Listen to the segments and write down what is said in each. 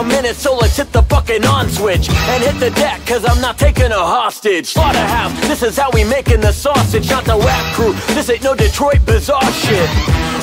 a minute, so let's hit the fucking on switch and hit the deck, cause I'm not taking a hostage. Slaughterhouse, this is how we making the sausage. Not the rap crew, this ain't no Detroit bizarre shit.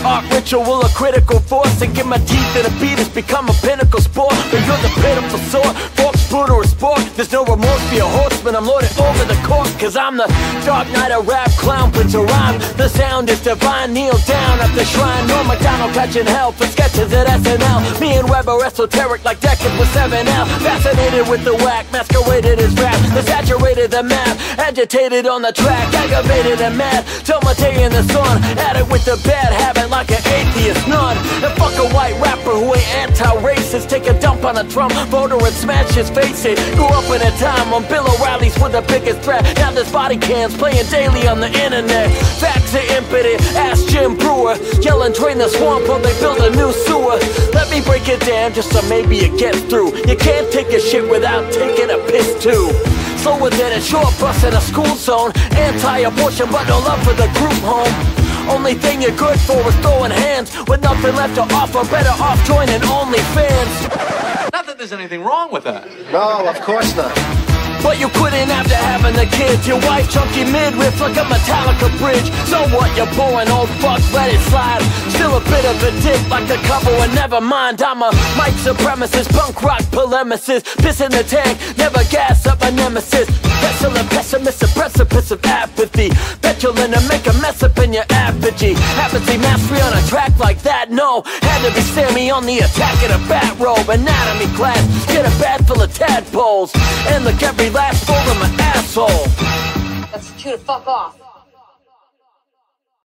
Art ritual, a critical force, and get my teeth in a beat, it's become a pinnacle sport. But you're the pitiful sort, forks, brutal, or sport. There's no remorse for your horseman, I'm lorded over the course, cause I'm the dark knight, a rap clown, prince of rhyme. The sound is divine, kneel down at the shrine. Norm MacDonald catching hell for sketches at SNL. Me and Web are esoteric like Deckard with 7L. Fascinated with the whack, masqueraded as rap. The saturated the map, agitated on the track, aggravated and mad, till my day in the sun. At it with the bad habit like an atheist nun. And fuck a white rapper who ain't anti-racist. Take a dump on a drum, voter and smash his face it. Grew up in a time when Bill O'Reilly's were the biggest threat. Now there's body cams playing daily on the internet. Facts are impotent, ask Jim Brewer. Yell and drain the swamp while they build a new sewer. Let me break it down just so maybe it gets through. You can't take a shit without taking a piss too. Slower than a short bus in a school zone. Anti-abortion but no love for the group home. Only thing you're good for is throwing hands. With nothing left to offer, better off joining OnlyFans. Not that there's anything wrong with that. No, of course not. But you couldn't after having the kids. Your wife chunky midriff like a Metallica bridge. So what, you're boring old fuck, let it slide. Still a bit of a dick like the cover and never mind. I'm a mic supremacist, punk rock polemicist. Piss in the tank, never gas up a nemesis. Pestilent pessimist, a precipice of apathy. Petulant to make a mess up in your apogee. Apathy mastery on a track like that, no. Had to be Sammy on the attack in a bat robe. Anatomy class, get a bag full of tadpoles and look every last fold of my asshole. That's cute, fuck off.